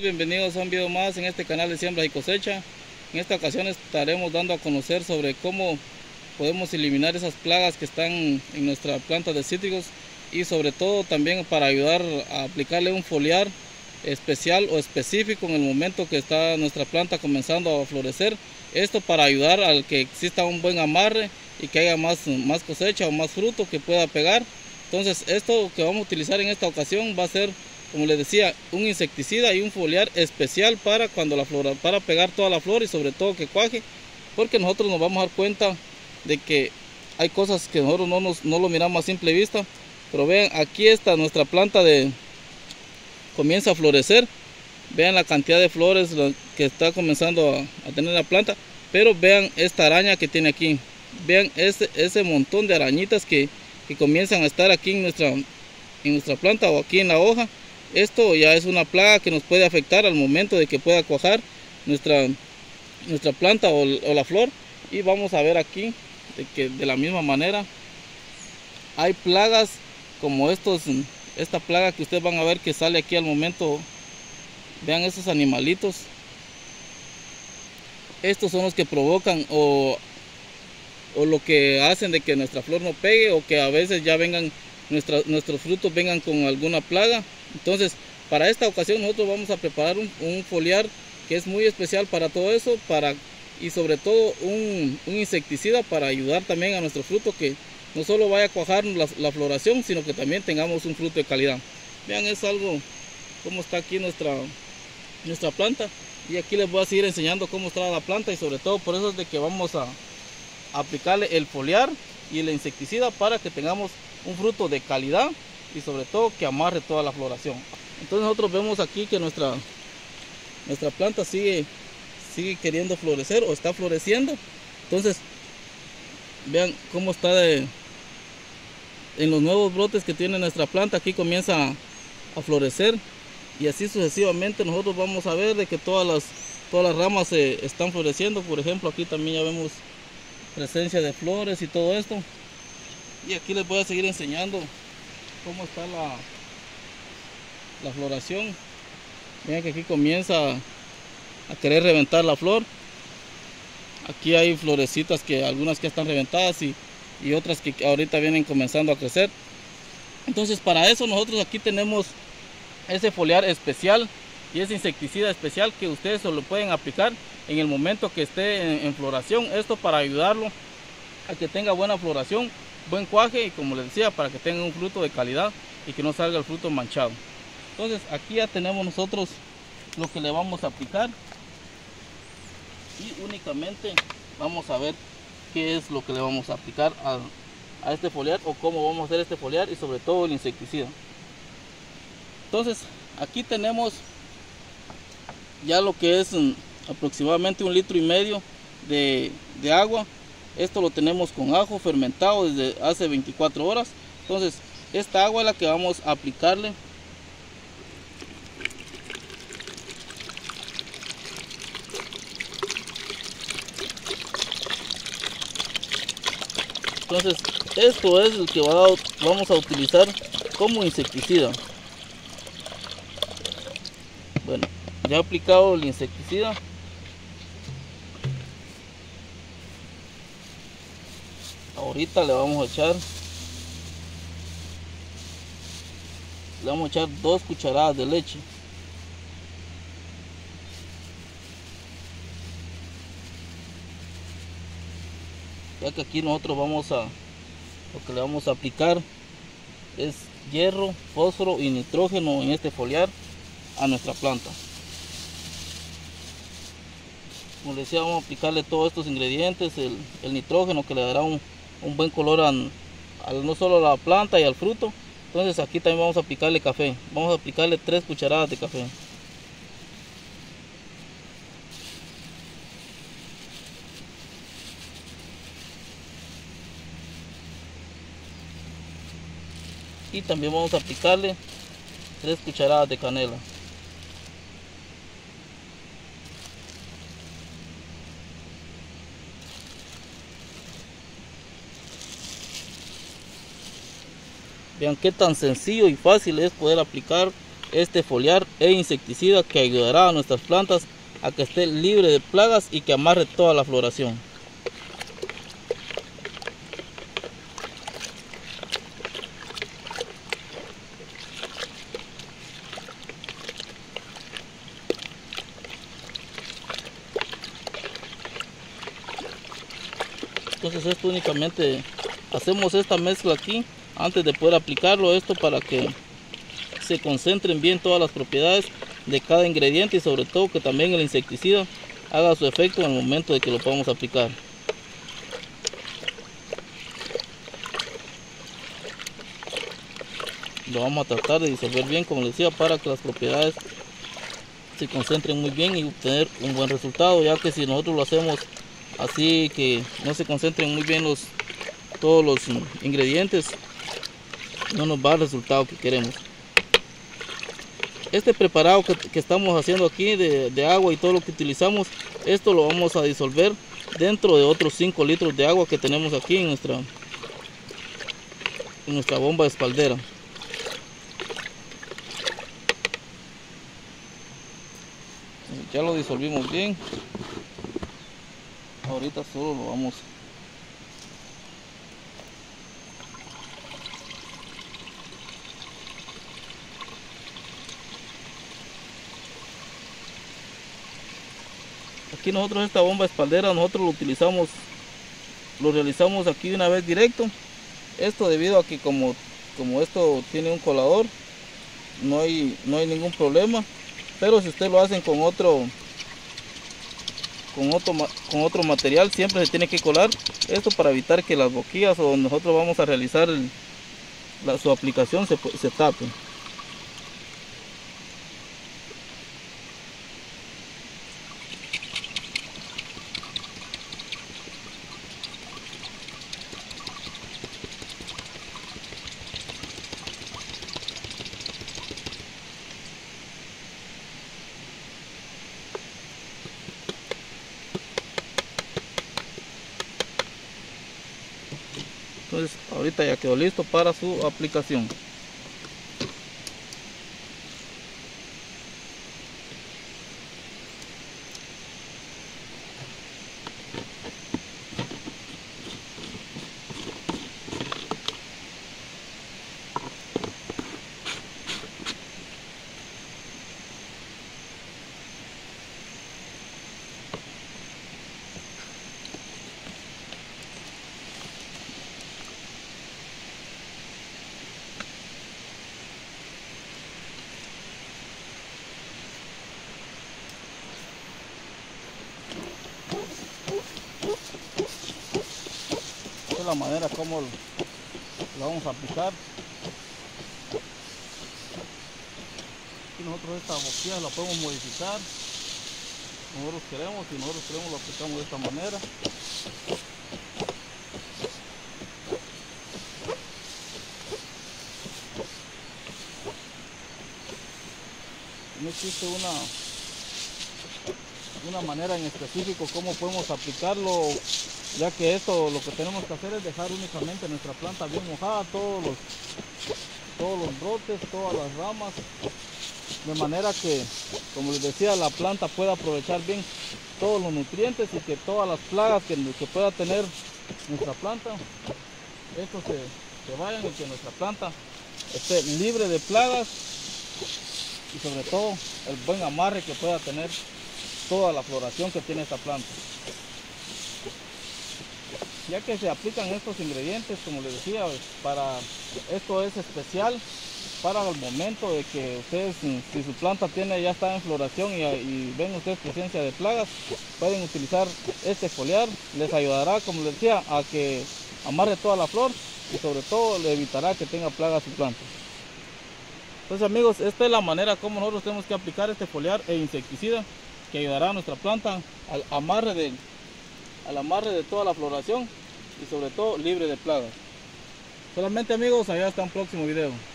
Bienvenidos a un video más en este canal de Siembras y Cosechas. En esta ocasión estaremos dando a conocer sobre cómo podemos eliminar esas plagas que están en nuestra planta de cítricos y sobre todo también para ayudar a aplicarle un foliar especial o específico en el momento que está nuestra planta comenzando a florecer. Esto para ayudar al que exista un buen amarre y que haya más cosecha o más fruto que pueda pegar. Entonces esto que vamos a utilizar en esta ocasión va a ser, como les decía, un insecticida y un foliar especial para cuando la flor, para pegar toda la flor y sobre todo que cuaje, porque nosotros nos vamos a dar cuenta de que hay cosas que nosotros no lo miramos a simple vista. Pero vean, aquí está nuestra planta comienza a florecer. Vean la cantidad de flores que está comenzando a tener la planta. Pero vean esta araña que tiene aquí. Vean ese montón de arañitas que comienzan a estar aquí en nuestra planta o aquí en la hoja. Esto ya es una plaga que nos puede afectar al momento de que pueda cuajar nuestra planta o la flor. Y vamos a ver aquí que de la misma manera hay plagas como esta plaga que ustedes van a ver que sale aquí al momento. Vean esos animalitos. Estos son los que provocan o lo que hacen de que nuestra flor no pegue o que a veces ya vengan nuestros frutos vengan con alguna plaga. Entonces, para esta ocasión nosotros vamos a preparar un foliar que es muy especial para todo eso, y sobre todo un insecticida para ayudar también a nuestro fruto, que no solo vaya a cuajar la floración, sino que también tengamos un fruto de calidad. Vean, es algo como está aquí nuestra planta, y aquí les voy a seguir enseñando cómo está la planta, y sobre todo por eso es de que vamos a aplicarle el foliar y el insecticida para que tengamos un fruto de calidad y sobre todo que amarre toda la floración. Entonces nosotros vemos aquí que nuestra planta sigue queriendo florecer o está floreciendo. Entonces vean cómo está en los nuevos brotes que tiene nuestra planta. Aquí comienza a florecer y así sucesivamente nosotros vamos a ver de que todas las ramas se están floreciendo. Por ejemplo, aquí también ya vemos presencia de flores y todo esto. Y aquí les voy a seguir enseñando cómo está la floración. Vean que aquí comienza a querer reventar la flor. Aquí hay florecitas que algunas que están reventadas y otras que ahorita vienen comenzando a crecer. Entonces para eso nosotros aquí tenemos ese foliar especial y ese insecticida especial que ustedes se lo pueden aplicar en el momento que esté en floración. Esto para ayudarlo a que tenga buena floración, buen cuaje y, como les decía, para que tenga un fruto de calidad y que no salga el fruto manchado. Entonces aquí ya tenemos nosotros lo que le vamos a aplicar y únicamente vamos a ver qué es lo que le vamos a aplicar a este foliar o cómo vamos a hacer este foliar y sobre todo el insecticida. Entonces aquí tenemos ya lo que es aproximadamente 1,5 litros de agua. Esto lo tenemos con ajo fermentado desde hace 24 horas. Entonces esta agua es la que vamos a aplicarle. Entonces esto es el que vamos a utilizar como insecticida. Bueno, ya aplicado el insecticida, ahorita le vamos a echar 2 cucharadas de leche. Ya que aquí nosotros lo que le vamos a aplicar es hierro, fósforo y nitrógeno en este foliar a nuestra planta. Como les decía, vamos a aplicarle todos estos ingredientes, el nitrógeno que le dará un buen color no solo a la planta y al fruto. Entonces aquí también vamos a aplicarle café. Vamos a aplicarle 3 cucharadas de café. Y también vamos a aplicarle 3 cucharadas de canela. Vean qué tan sencillo y fácil es poder aplicar este foliar e insecticida que ayudará a nuestras plantas a que esté libre de plagas y que amarre toda la floración. Entonces esto únicamente hacemos esta mezcla aquí antes de poder aplicarlo, esto para que se concentren bien todas las propiedades de cada ingrediente y sobre todo que también el insecticida haga su efecto en el momento de que lo podamos aplicar. Lo vamos a tratar de disolver bien, como les decía, para que las propiedades se concentren muy bien y obtener un buen resultado, ya que si nosotros lo hacemos así que no se concentren muy bien todos los ingredientes, no nos va el resultado que queremos. Este preparado que estamos haciendo aquí de agua y todo lo que utilizamos, esto lo vamos a disolver dentro de otros 5 litros de agua que tenemos aquí en nuestra bomba espaldera. Ya lo disolvimos bien, ahorita solo lo vamos aquí. Nosotros esta bomba espaldera nosotros lo realizamos aquí una vez directo, esto debido a que como esto tiene un colador no hay ningún problema, pero si ustedes lo hacen con otro material siempre se tiene que colar, esto para evitar que las boquillas o donde nosotros vamos a realizar su aplicación se tapen. Entonces ahorita ya quedó listo para su aplicación. La manera como lo vamos a aplicar. Aquí nosotros esta boquilla la podemos modificar como nosotros queremos, si nosotros queremos lo aplicamos de esta manera. No existe una manera en específico como podemos aplicarlo, ya que esto lo que tenemos que hacer es dejar únicamente nuestra planta bien mojada, todos los brotes, todas las ramas, de manera que, como les decía, la planta pueda aprovechar bien todos los nutrientes y que todas las plagas que pueda tener nuestra planta, estos se vayan y que nuestra planta esté libre de plagas y sobre todo el buen amarre que pueda tener toda la floración que tiene esta planta. Ya que se aplican estos ingredientes, como les decía, para esto es especial para el momento de que ustedes, si su planta ya está en floración y ven ustedes presencia de plagas, pueden utilizar este foliar, les ayudará, como les decía, a que amarre toda la flor y sobre todo le evitará que tenga plagas su planta. Entonces amigos, esta es la manera como nosotros tenemos que aplicar este foliar e insecticida que ayudará a nuestra planta al amarre de toda la floración y sobre todo libre de plagas. Solamente amigos, allá hasta un próximo video.